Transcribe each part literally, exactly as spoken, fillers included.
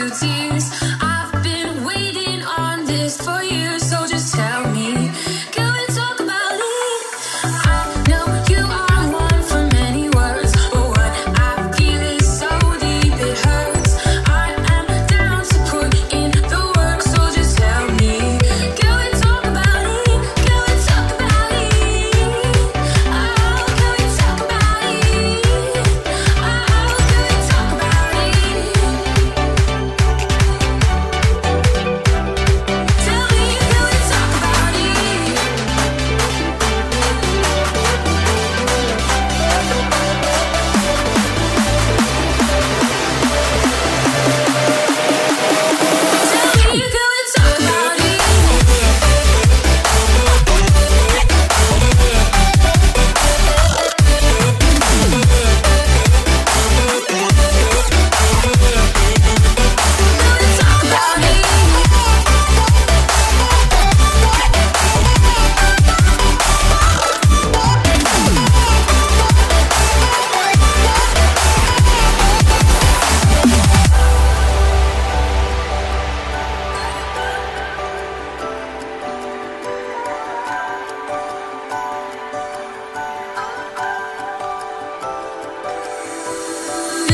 to tears. I've been waiting on this for years, so just tell me, can we talk about it? I know you are one for many words, but what I feel is so deep it hurts. I am down to put in the work, so just tell me, can we talk about it? Can we talk about it? Oh, can we talk about it? Oh, can we talk about it? Tell me, can we talk about it? Tell me, can we talk about it? Can we talk about it?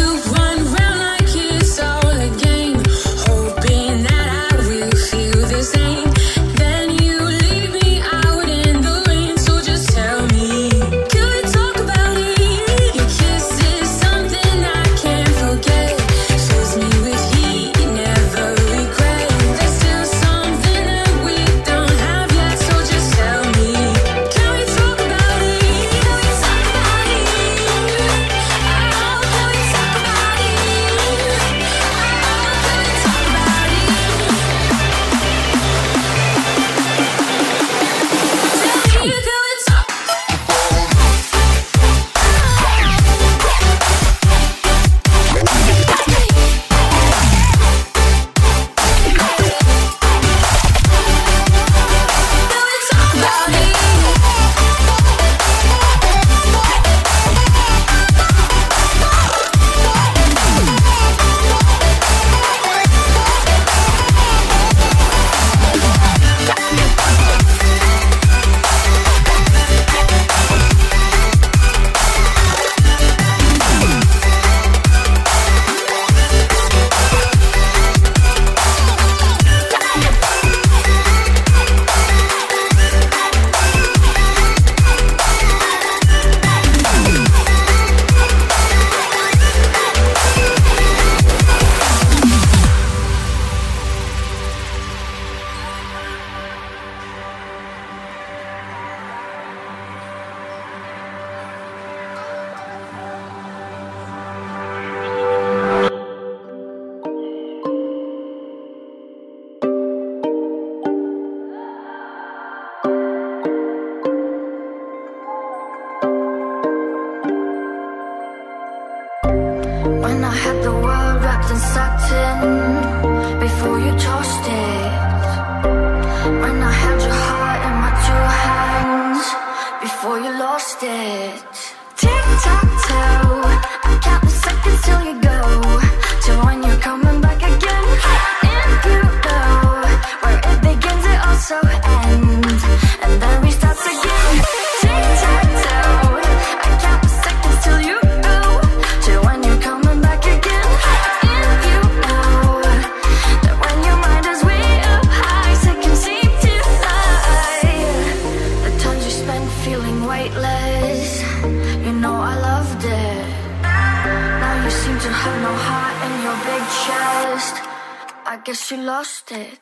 You run round like it's all a game, hoping that I will feel the same. Then you leave me out in the rain, so just tell me, can we talk about it? Your kiss is something I can't forget. Fills me with heat, you never regret. There's still something that we don't have yet, so just tell me, can we talk about it? Can we talk about it? Oh, can we talk about it? Oh, can we talk about it? Tell me, can we talk? Can we talk about it? When I had the world wrapped and sucked in, before you tossed it. When I had your heart in my two hands, before you lost it. Tic-tac-toe, I count the seconds till you go, till when you're coming back again. And you know where it begins, it also ends, and then we start again. Tic-tac-toe, I count the seconds till you go, till when you're coming back again. And you know that when your mind is way up high, seconds seem to fly. The times you spent feeling weightless, you know I loved it. Now you seem to have no heart in your big chest, I guess you lost it.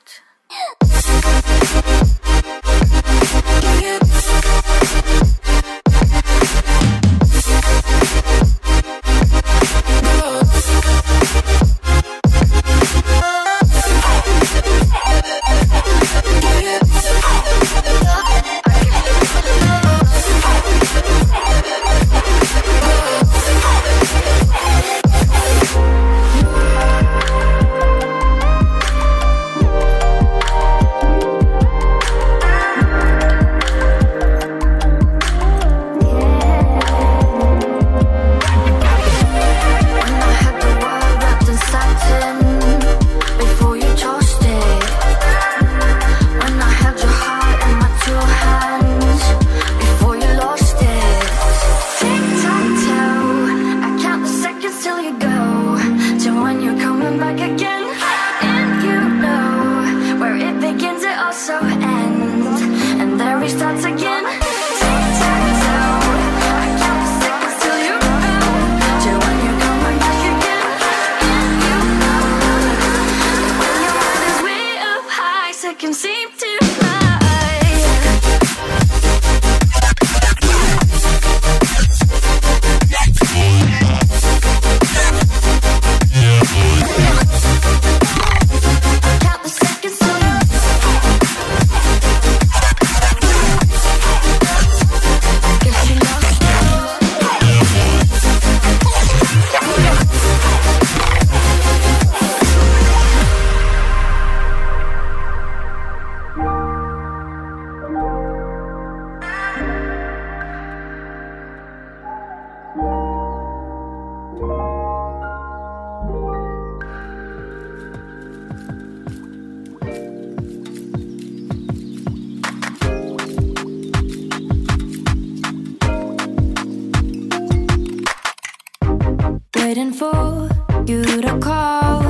waiting for you to call,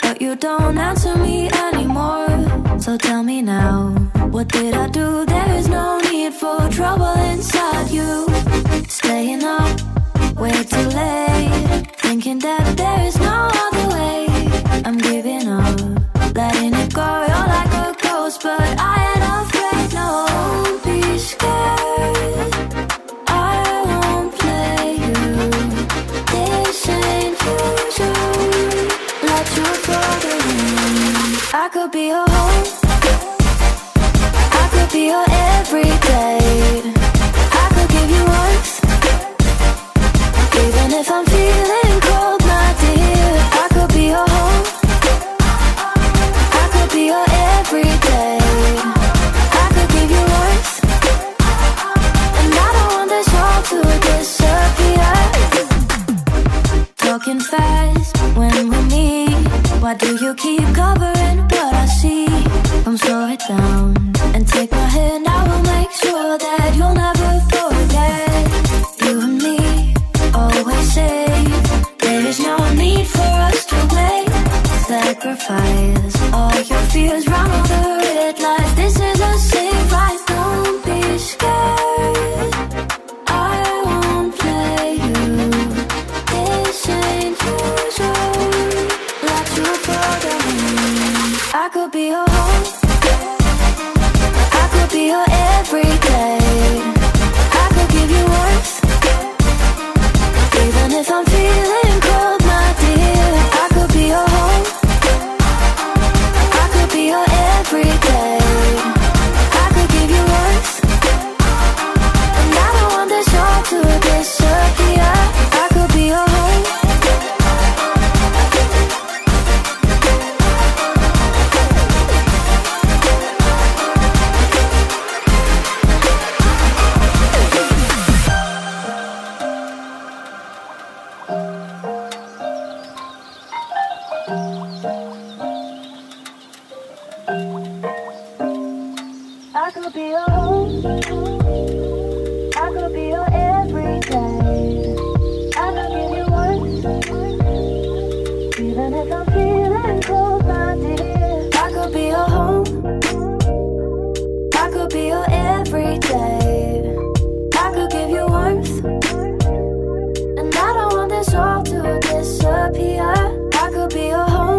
but you don't answer me anymore. So tell me now, what did I do? There is no need for trouble inside you. Staying up way too late, thinking that there is no other way. I'm giving up, letting it go. You're like a ghost, but I ain't afraid. No, don't be scared, I won't play you. This ain't usual, let you bother me. I could be your whole, I could be your everyday. I could give you warmth, even if I'm feeling cold, my dear. I could be your home, I could be your everyday. I could give you words, and I don't want this all to disappear. Talking fast when we meet, why do you keep covering what I see? Come slow it down and take my hand. I will make sure that you'll never forget. You and me, always safe. There is no need for us to wait. Sacrifice all your fears, run all the red lights. This is a safe ride. Don't be scared, I won't play you. This ain't usual, let you bother me. I could be your home, I could be your everyday. I could give you words, even if I'm feeling cold, my dear. I could be your home, I could be your everyday. I could give you words, and I don't want this all to disappear. I could be your home, I could be your home, I could be your everyday. I could give you words, even if I'm feeling cold, my dear. I could be your home, I could be your everyday. I could give you warmth, and I don't want this all to disappear. I could be your home.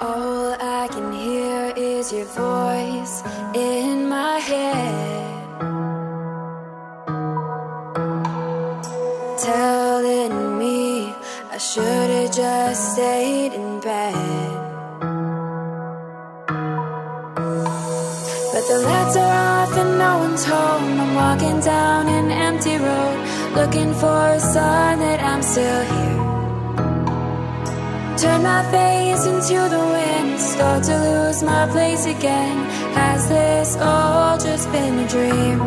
All I can hear is your voice in my head, telling me I should've just stayed in bed. But the lights are off and no one's home. I'm walking down an empty road, looking for a sign that I'm still here. Turn my face into the wind, start to lose my place again. Has this all just been a dream? I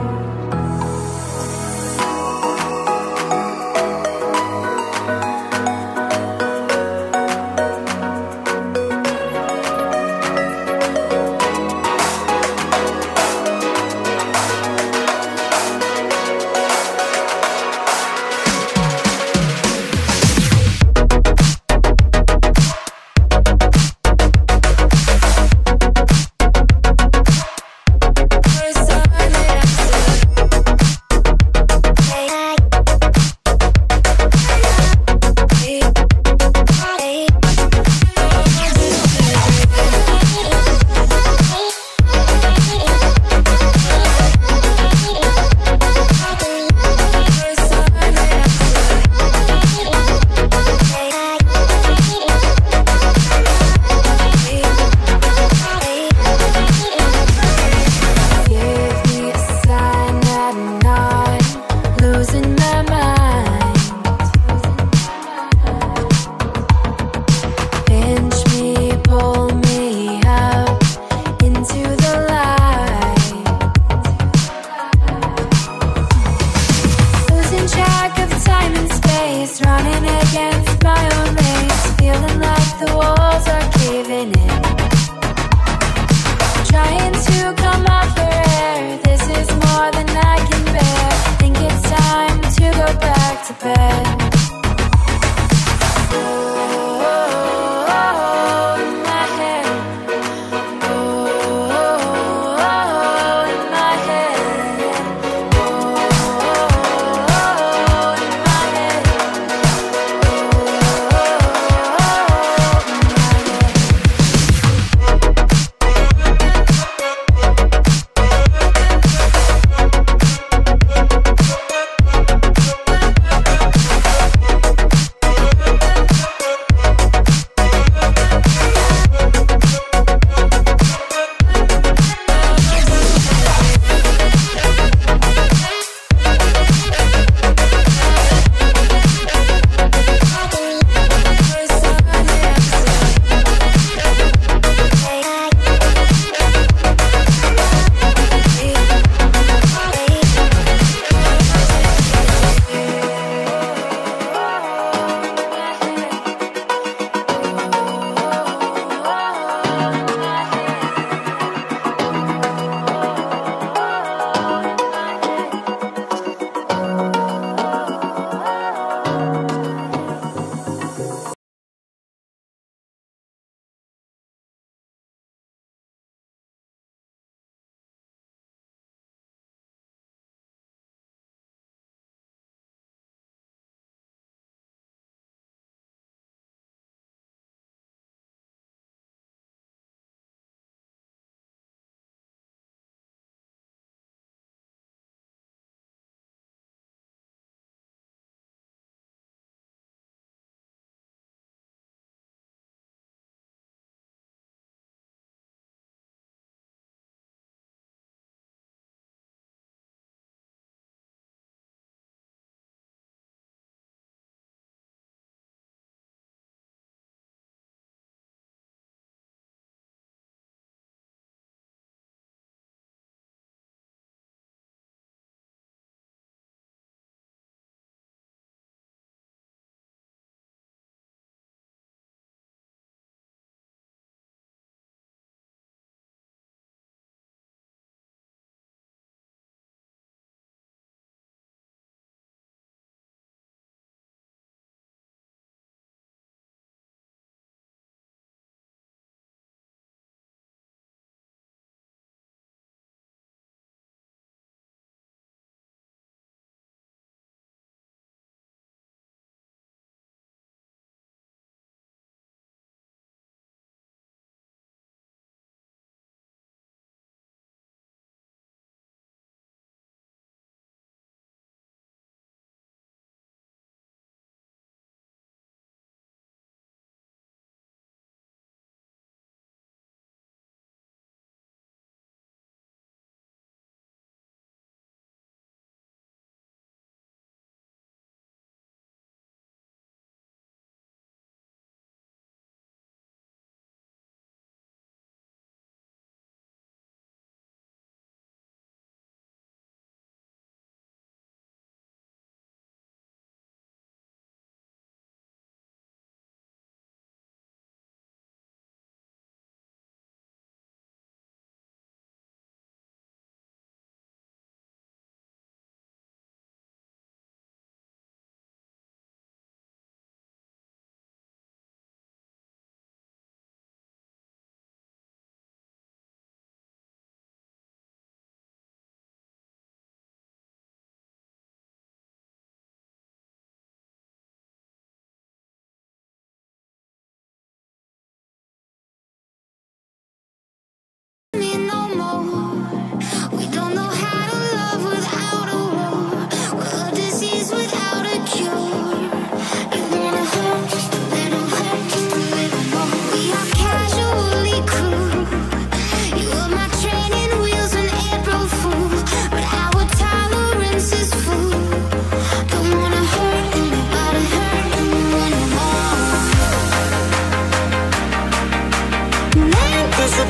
You